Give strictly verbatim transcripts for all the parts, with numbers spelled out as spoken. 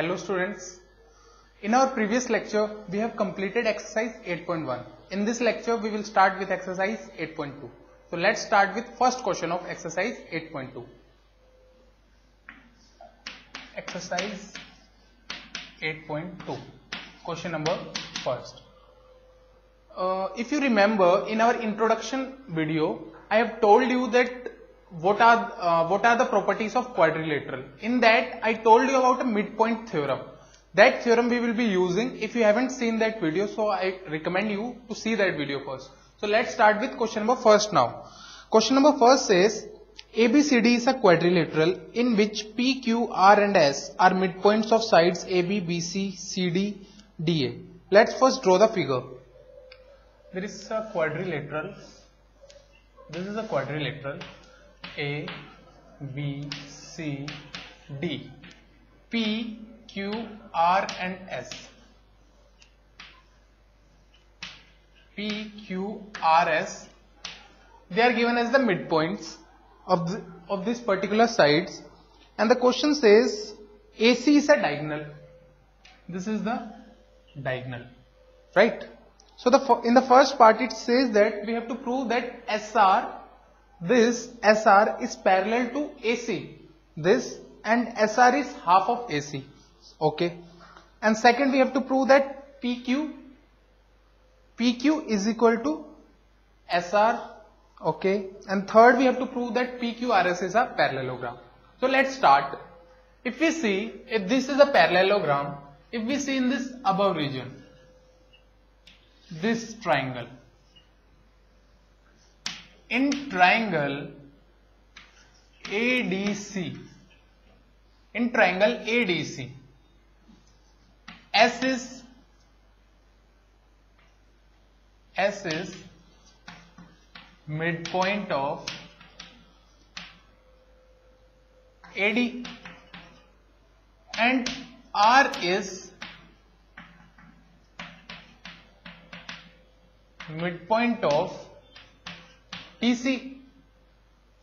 Hello students. In our previous lecture, we have completed exercise eight point one. In this lecture, we will start with exercise eight point two. So let's start with first question of exercise eight point two. Exercise eight point two. Question number first. Uh, if you remember, in our introduction video, I have told you that what are uh, what are the properties of quadrilateral. In that, I told you about a midpoint theorem. That theorem we will be using. If you haven't seen that video, so I recommend you to see that video first. So let's start with question number first now. Question number first says A B C D is a quadrilateral in which P, Q, R and S are midpoints of sides A B, B C, C D, D A. Let's first draw the figure. There is a quadrilateral. This is a quadrilateral. A, B, C, D, P, Q, R and S. P, Q, R, S. They are given as the midpoints of the, of these particular sides. And the question says A C is a diagonal. This is the diagonal, right? So the in the first part it says that we have to prove that S R. This S R is parallel to A C, this, and S R is half of A C, okay. And second, we have to prove that PQ, PQ is equal to S R, okay. And third, we have to prove that P Q R S is a parallelogram. So let's start. If we see, if this is a parallelogram, if we see in this above region, this triangle. In triangle A D C, in triangle A D C, S is, S is midpoint of A D and R is midpoint of T C.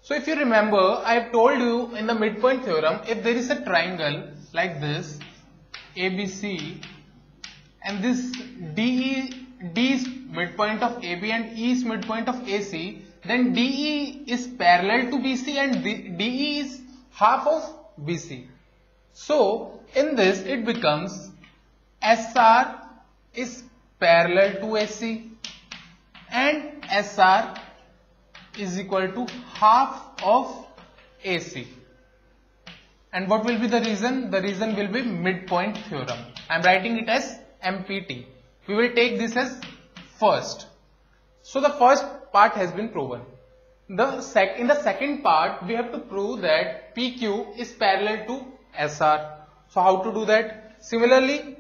So if you remember, I have told you in the midpoint theorem, if there is a triangle like this, A B C, and this D E, D is midpoint of A B and E is midpoint of A C, then D E is parallel to B C and D E is half of B C. So in this it becomes S R is parallel to A C and S R is equal to half of A C. And what will be the reason? The reason will be midpoint theorem. I am writing it as M P T. We will take this as first. So the first part has been proven. The sec in the second part, we have to prove that P Q is parallel to S R. So how to do that? Similarly,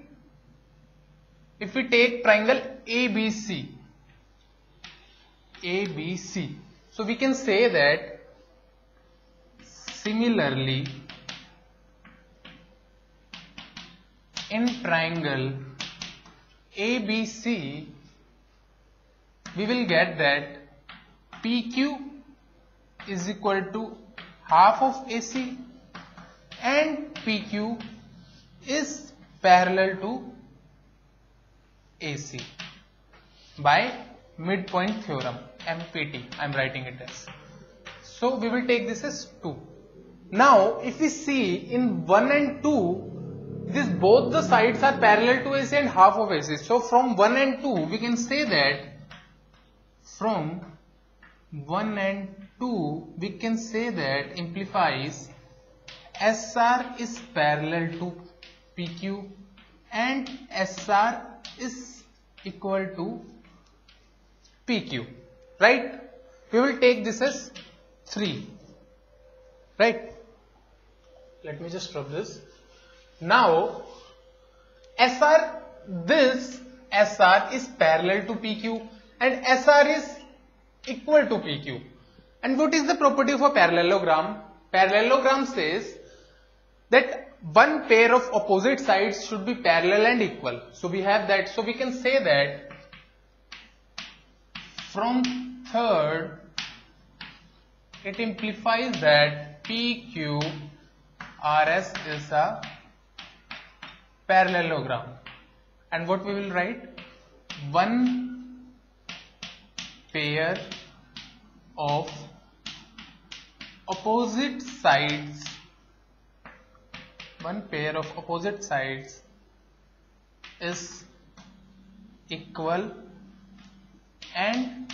if we take triangle A B C, A B C. So we can say that similarly in triangle A B C we will get that P Q is equal to half of A C and P Q is parallel to A C by midpoint theorem. M P T, I am writing it as. So we will take this as two. Now if we see in one and two, this both the sides are parallel to A C and half of A C. So from one and two we can say that from one and two we can say that implies S R is parallel to P Q and S R is equal to P Q. Right? We will take this as three. Right? Let me just rub this. Now, S R, this S R is parallel to P Q and S R is equal to P Q. And what is the property of a parallelogram? Parallelogram says that one pair of opposite sides should be parallel and equal. So we have that. So we can say that from third, it implies that P Q R S is a parallelogram. And what we will write? One pair of opposite sides, one pair of opposite sides is equal and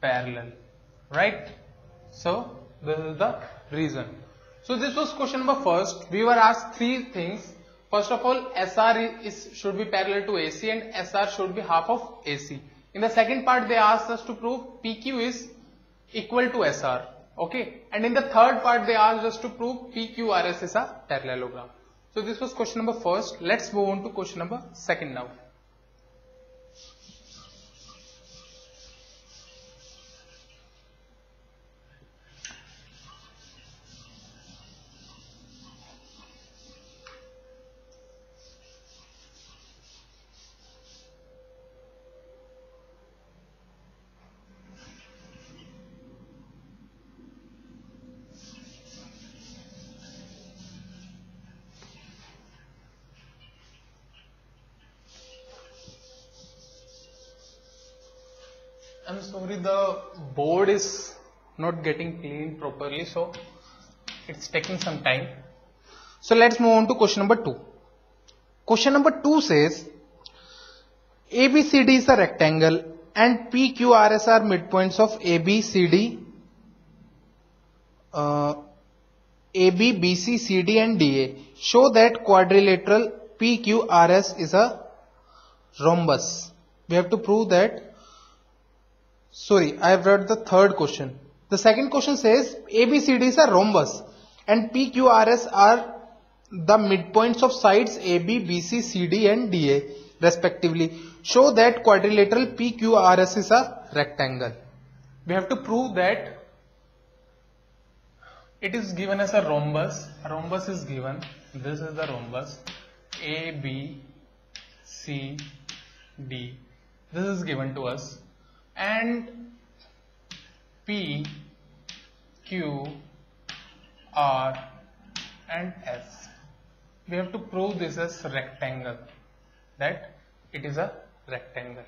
parallel, right? So this is the reason. So this was question number first. We were asked three things. First of all, S R is, should be parallel to A C and S R should be half of A C. In the second part, they asked us to prove P Q is equal to S R. Okay. And in the third part, they asked us to prove P Q R S is a parallelogram. So this was question number first. Let's move on to question number second now. I'm sorry, the board is not getting cleaned properly, so it's taking some time. So let's move on to question number two. Question number two says A B C D is a rectangle and P Q R S are midpoints of A B C D, uh, A B, B C, C D and D A. Show that quadrilateral P Q R S is a rhombus. We have to prove that. Sorry, I have read the third question. The second question says A B C D is a rhombus and P Q R S are the midpoints of sides A B, B C, C D and D A respectively. Show that quadrilateral P Q R S is a rectangle. We have to prove that it is given as a rhombus. A rhombus is given. This is the rhombus A B C D. This is given to us. And P, Q, R and S. We have to prove this as rectangle, that it is a rectangle.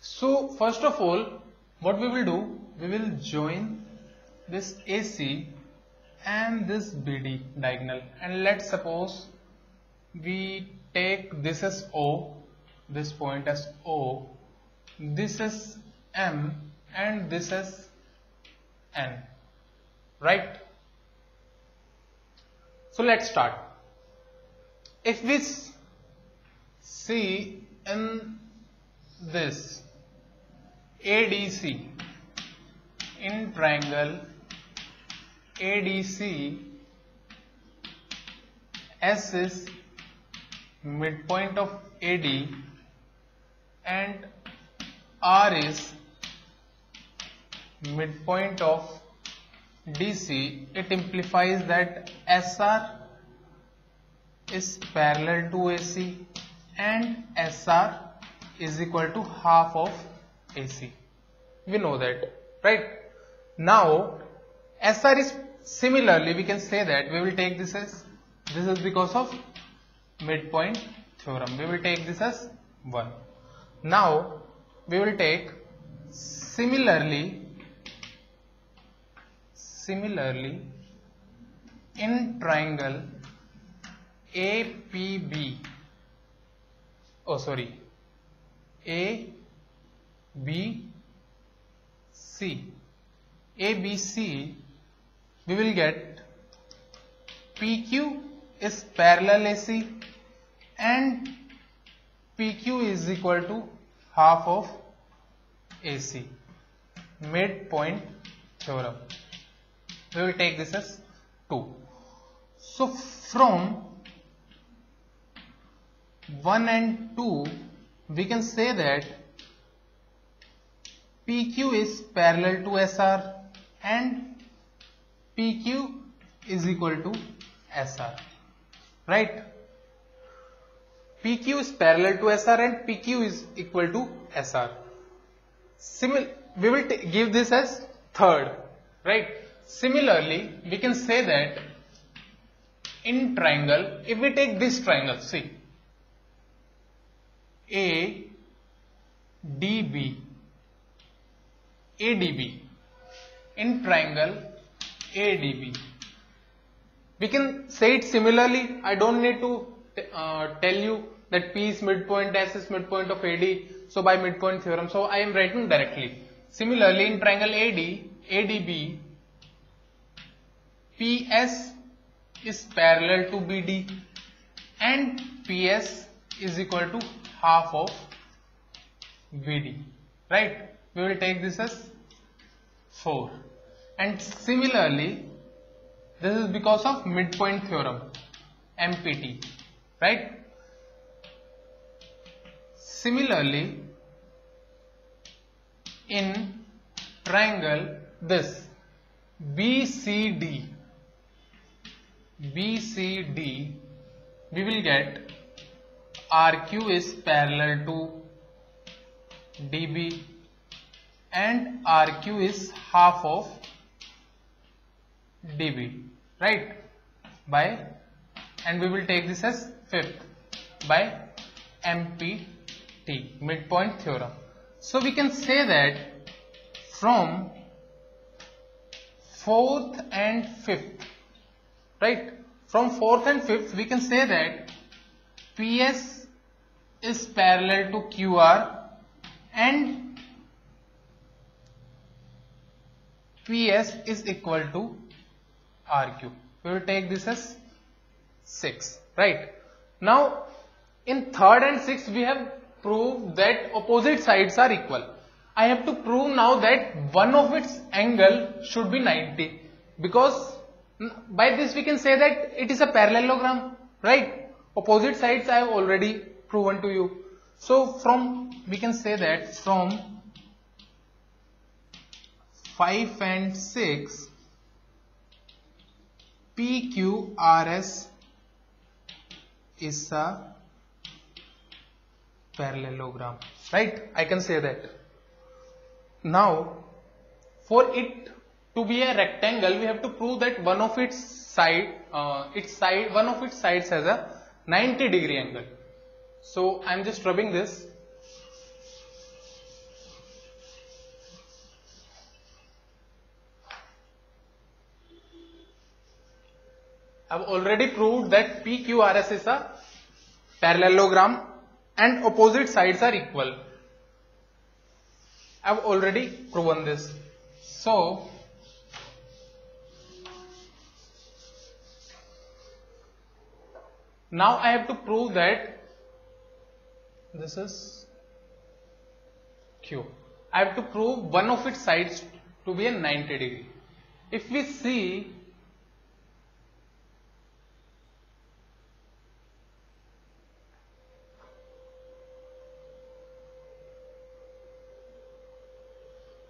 So first of all, what we will do, we will join this A C and this B D diagonal, and let's suppose we take this as O, this point as O, this is M and this is N, right? So let's start. If we see in this A D C, in triangle A D C, S is midpoint of A D and R is midpoint of D C. It implies that S R is parallel to A C and S R is equal to half of A C. We know that, right? Now S R is similarly, we can say that we will take this as, this is because of midpoint theorem, we will take this as one. Now we will take similarly, similarly in triangle A P B, oh sorry, A B C, A B C, we will get P Q is parallel A C and P Q is equal to half of A C, midpoint theorem. We will take this as two. So from one and two, we can say that P Q is parallel to S R and P Q is equal to S R, right? P Q is parallel to S R and P Q is equal to S R. Simil we will give this as third, right? Similarly, we can say that in triangle, if we take this triangle, see, A D B, A D B, in triangle A D B. We can say it similarly. I don't need to uh, tell you that P is midpoint, S is midpoint of A D, so by midpoint theorem, so I am writing directly. Similarly, in triangle A D, A D B, P S is parallel to B D and P S is equal to half of B D, right? We will take this as four. And similarly, this is because of midpoint theorem, M P T, right? Similarly, in triangle, this B C D, B C D, we will get R Q is parallel to D B and R Q is half of D B, right? By, and we will take this as fifth, by M P T, midpoint theorem. So we can say that from fourth and fifth, right? From fourth and fifth, we can say that P S is parallel to Q R and P S is equal to R Q. We will take this as six, right? Now in third and sixth we have proved that opposite sides are equal. I have to prove now that one of its angle should be ninety, because by this we can say that it is a parallelogram, right? Opposite sides I have already proven to you. So from, we can say that from five and six, P Q R S is a parallelogram, right? I can say that. Now for it to be a rectangle, we have to prove that one of its side uh, its side one of its sides has a ninety degree angle. So I am just rubbing this. I have already proved that P Q R S is a parallelogram and opposite sides are equal. I have already proven this. So now I have to prove that this is Q. I have to prove one of its sides to be a ninety degree. If we see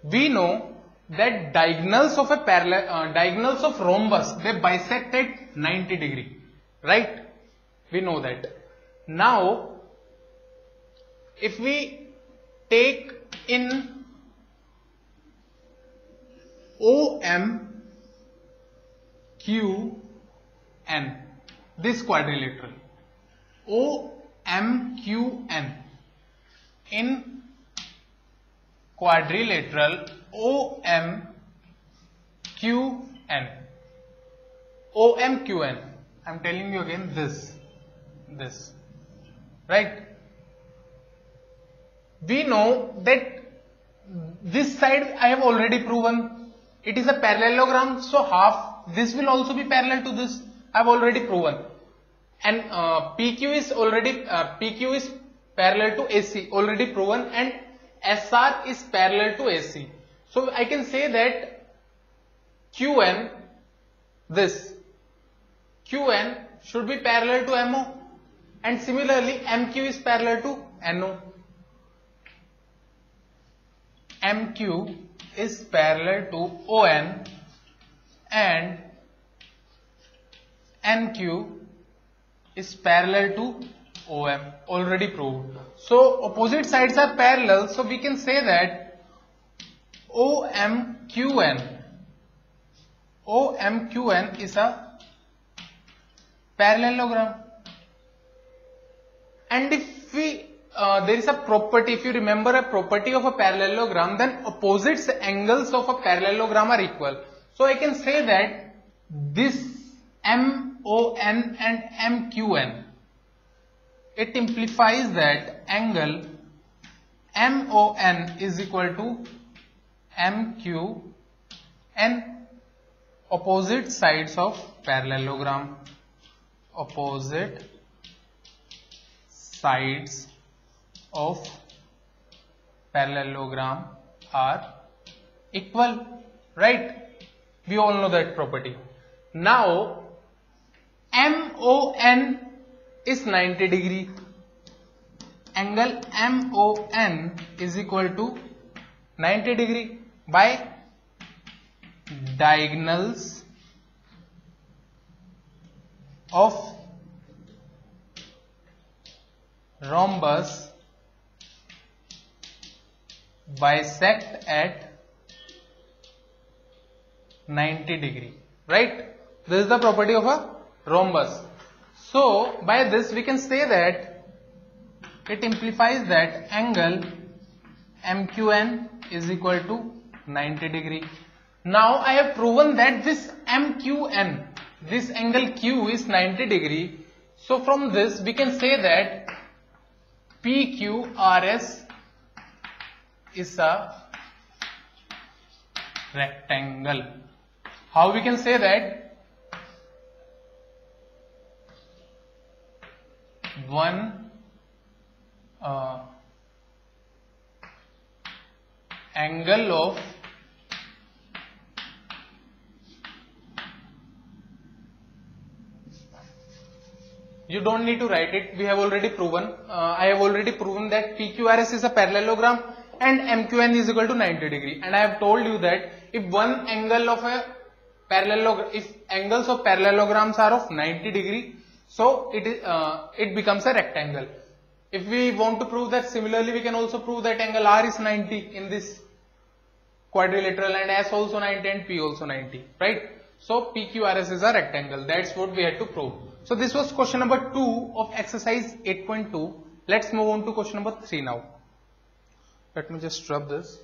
we know that diagonals of a parallel uh, diagonals of rhombus, they bisect at ninety degree, right? We know that. Now if we take in O M Q N, this quadrilateral, O M Q N, in quadrilateral O M Q N, O M Q N, I am telling you again, this, this, right? We know that this side I have already proven. It is a parallelogram, so half, this will also be parallel to this. I have already proven. And uh, P Q is already, uh, P Q is parallel to A C, already proven, and S R is parallel to A C. So I can say that Q N, this, Q N should be parallel to M O, and similarly M Q is parallel to N O. M Q is parallel to O N and N Q is parallel to O M, already proved. So opposite sides are parallel, so we can say that O M Q N, O M Q N is a parallelogram. And if we uh, there is a property, if you remember a property of a parallelogram, then opposites angles of a parallelogram are equal. So I can say that this M O N and M Q N, it implies that angle M O N is equal to M Q N, opposite sides of parallelogram, opposite sides of parallelogram are equal, right? We all know that property. Now M O N is ninety degree. Angle M O N is equal to ninety degree by diagonals of rhombus bisect at ninety degree, right? This is the property of a rhombus. So by this we can say that it implies that angle M Q N is equal to ninety degree. Now I have proven that this M Q N, this angle Q is ninety degree. So from this we can say that P Q R S is a rectangle. How we can say that? One uh, angle of you don't need to write it, we have already proven uh, I have already proven that P Q R S is a parallelogram and M Q N is equal to ninety degree, and I have told you that if one angle of a parallelogram, if angles of parallelograms are of ninety degree, so it is uh, it becomes a rectangle. If we want to prove that, similarly we can also prove that angle R is ninety in this quadrilateral, and S also ninety and P also ninety, right? So P Q R S is a rectangle. That's what we had to prove. So this was question number two of exercise eight point two. Let's move on to question number three now. Let me just rub this.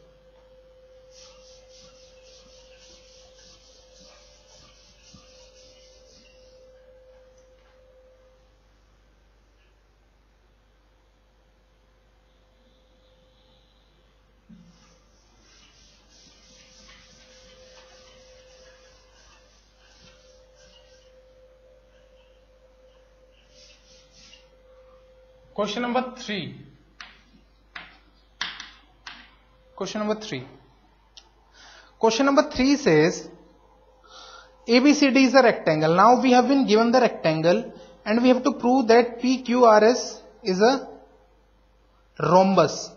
Question number three. Question number three. Question number three says A B C D is a rectangle. Now we have been given the rectangle and we have to prove that P Q R S is a rhombus.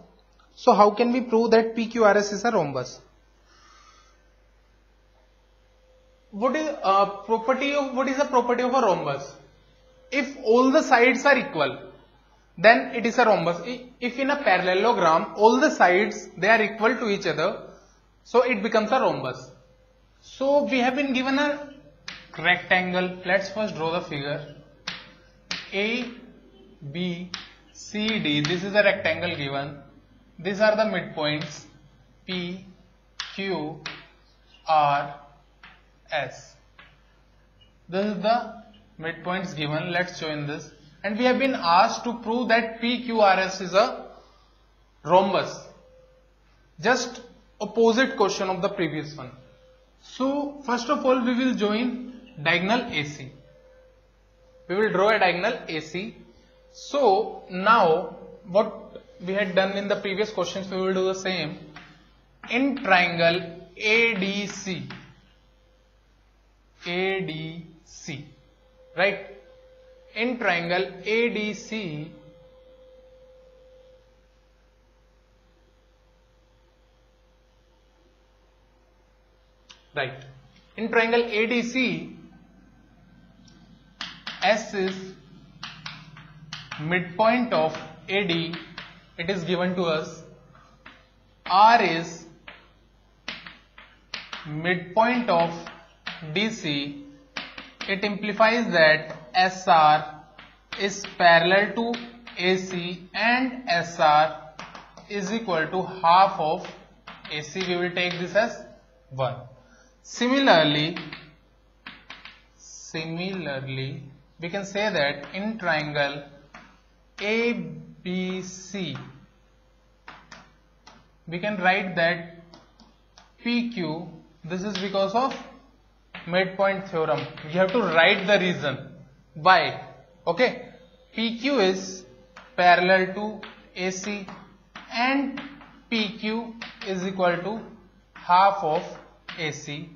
So how can we prove that P Q R S is a rhombus? What is uh, property of what is the property of a rhombus? If all the sides are equal, then it is a rhombus. If in a parallelogram all the sides they are equal to each other, so it becomes a rhombus. So we have been given a rectangle. Let's first draw the figure A, B, C, D. This is a rectangle given. These are the midpoints P, Q, R, S. This is the midpoints given. Let's join this. And we have been asked to prove that P Q R S is a rhombus. Just opposite question of the previous one. So first of all we will join diagonal A C. We will draw a diagonal A C. So now what we had done in the previous questions we will do the same. In triangle A D C. A D C. Right? In triangle A D C, right, in triangle A D C, S is midpoint of A D, it is given to us. R is midpoint of D C, it implies that S R is parallel to A C and S R is equal to half of A C. We will take this as one. Similarly, similarly, we can say that in triangle A B C, we can write that P Q. This is because of midpoint theorem. We have to write the reason why. Okay, P Q is parallel to A C and P Q is equal to half of A C.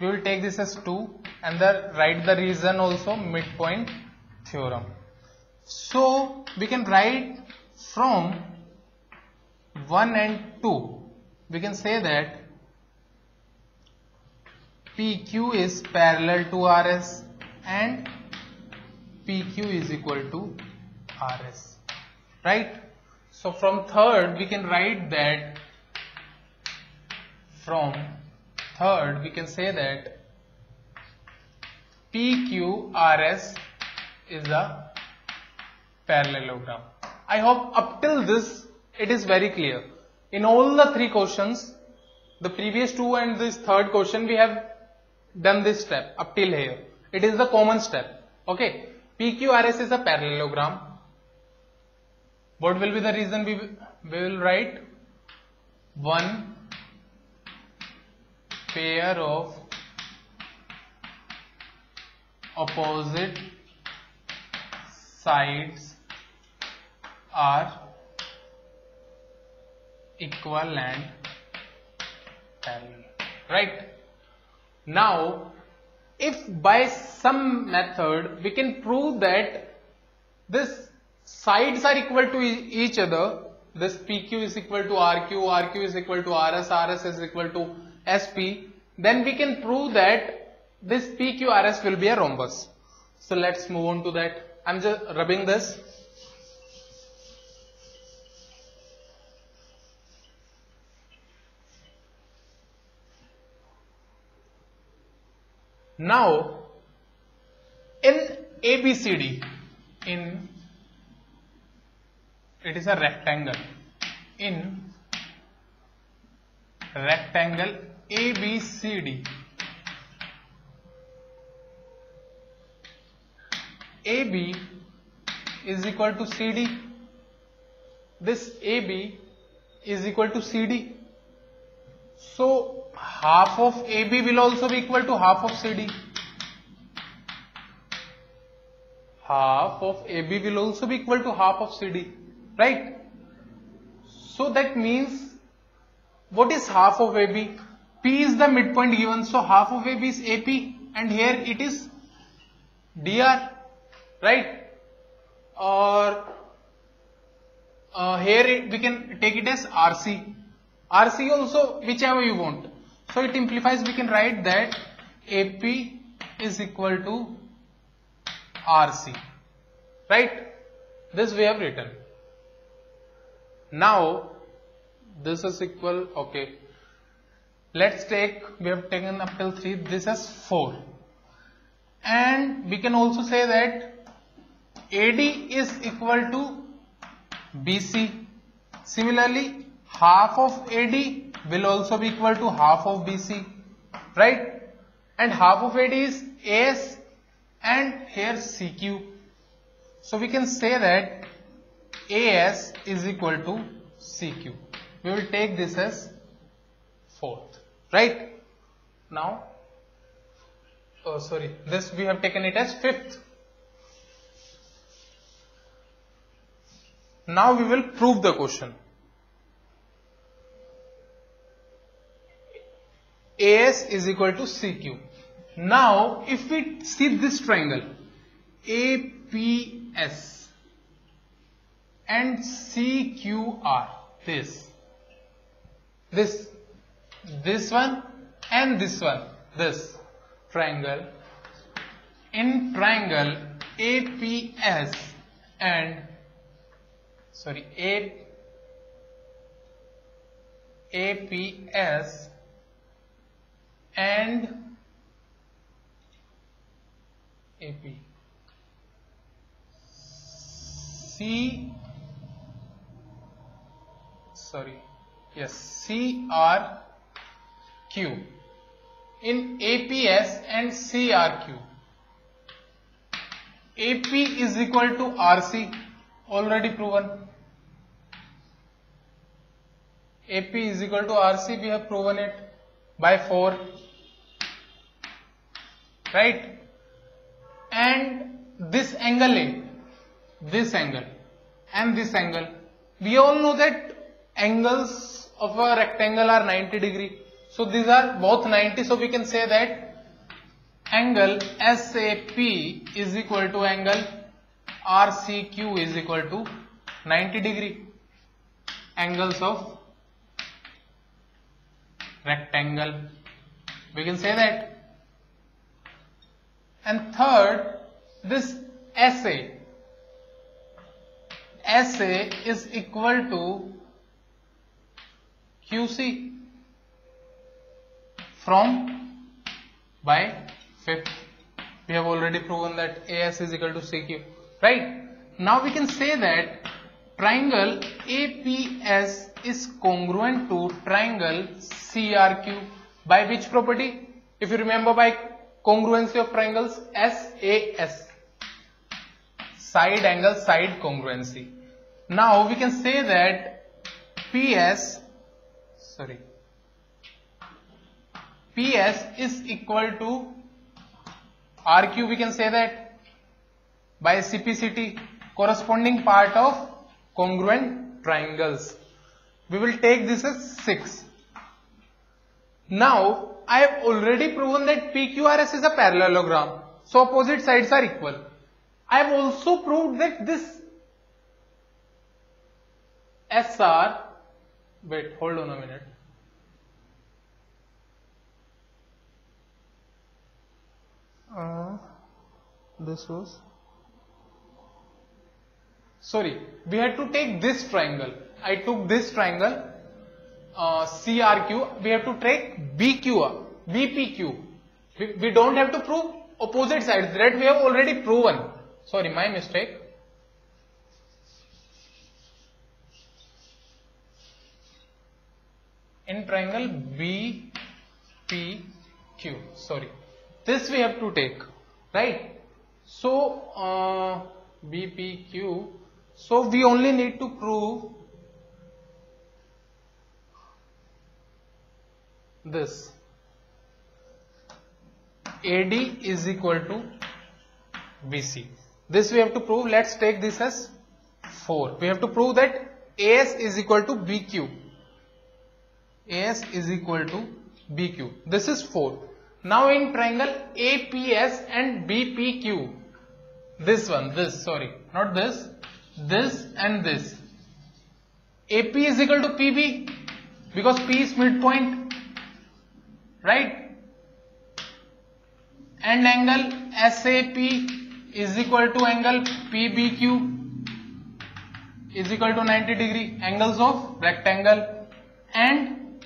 We will take this as two and the, write the reason also, midpoint theorem. So we can write from one and two. We can say that P Q is parallel to R S and P Q is equal to R S, right? So from third we can write that, from third we can say that P Q R S is a parallelogram. I hope up till this it is very clear. In all the three questions, the previous two and this third question, we have done this step up till here. It is the common step. Okay, P Q R S is a parallelogram. What will be the reason? We, we will write one pair of opposite sides are equal and parallel, right? Now, if by some method we can prove that this sides are equal to e each other, this P Q is equal to R Q, R Q is equal to R S, R S is equal to S P, then we can prove that this P Q R S will be a rhombus. So let's move on to that. I'm just rubbing this. Now, in A B C D, in it is a rectangle. In rectangle A B C D, A B is equal to C D. This A B is equal to C D. So half of A B will also be equal to half of C D. Half of A B will also be equal to half of C D, right? So that means, what is half of A B? P is the midpoint given, so half of A B is A P, and here it is D R, right? Or uh, here it, we can take it as R C. R C also, whichever you want. So it implies we can write that A P is equal to R C, right? This we have written. Now this is equal, okay. Let's take, we have taken up till three, this is four. And we can also say that A D is equal to B C. Similarly, half of A D will also be equal to half of B C, right? And half of A D is A S and here C Q. So we can say that A S is equal to C Q. We will take this as fourth, right? Now, oh sorry, this we have taken it as fifth. Now we will prove the question. A S is equal to C Q. Now, if we see this triangle, A P S and C Q R, this, this, this one and this one, this triangle. In triangle A P S and, sorry, A P S and AP C, sorry, yes, C R Q in A P S and C R Q. A P is equal to R C, already proven. A P is equal to R C, we have proven it by four, right? And this angle A, this angle and this angle, we all know that angles of a rectangle are ninety degree, so these are both ninety, so we can say that angle S A P is equal to angle R C Q is equal to ninety degree. Angles of rectangle, we can say that. And third, this S A, S A is equal to Q C from by fifth. We have already proven that A S is equal to C Q, right? Now we can say that triangle A P S is congruent to triangle C R Q by which property? If you remember, by congruency of triangles S A S, side angle side congruency. Now we can say that PS sorry PS is equal to R Q, we can say that, by C P C T, corresponding part of congruent triangles. We will take this as six. Now I have already proven that P Q R S is a parallelogram, so opposite sides are equal. I have also proved that this S R, wait, hold on a minute. Uh, this was, sorry, we had to take this triangle. I took this triangle Uh, C R Q, we have to take B Q R, B P Q. We, we don't have to prove opposite sides, that we have already proven. Sorry, my mistake. In triangle B P Q, sorry, this we have to take, right? So uh, B P Q, so we only need to prove this. A D is equal to B C. This we have to prove. Let's take this as four. We have to prove that AS is equal to BQ. AS is equal to BQ. This is four. Now in triangle A P S and B P Q, this one, this, sorry, not this, this and this. A P is equal to P B because P is midpoint, right? And angle S A P is equal to angle P B Q is equal to ninety degree, angles of rectangle. And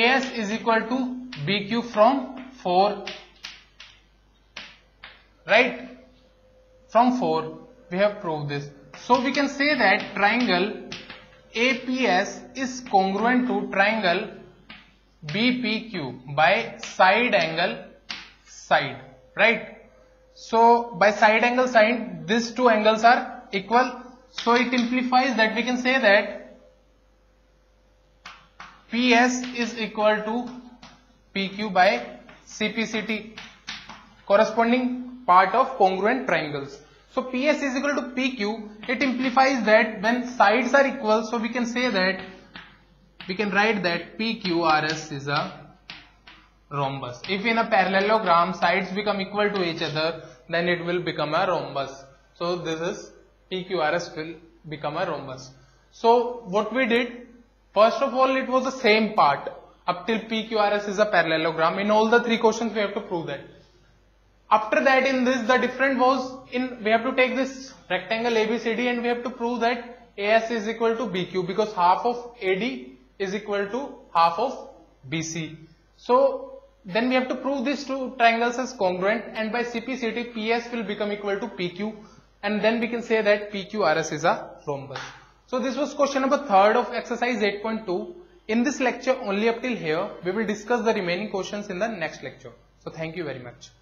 A S is equal to B Q from four, right? From four we have proved this. So we can say that triangle A P S is congruent to triangle B P Q by side angle side, right? So by side angle side, these two angles are equal, so it implies that we can say that P S is equal to P Q by C P C T, corresponding part of congruent triangles. So P S is equal to P Q, it implies that when sides are equal, so we can say that, we can write that P Q R S is a rhombus. If in a parallelogram sides become equal to each other, then it will become a rhombus. So this is P Q R S will become a rhombus. So what we did, first of all, it was the same part up till P Q R S is a parallelogram. In all the three questions we have to prove that. After that, in this, the difference was, in we have to take this rectangle A B C D and we have to prove that A S is equal to B Q because half of A D is equal to half of B C. So then we have to prove these two triangles as congruent, and by C P C T P S will become equal to P Q and then we can say that P Q R S is a rhombus. So this was question number third of exercise eight point two. In this lecture only up till here, we will discuss the remaining questions in the next lecture. So thank you very much.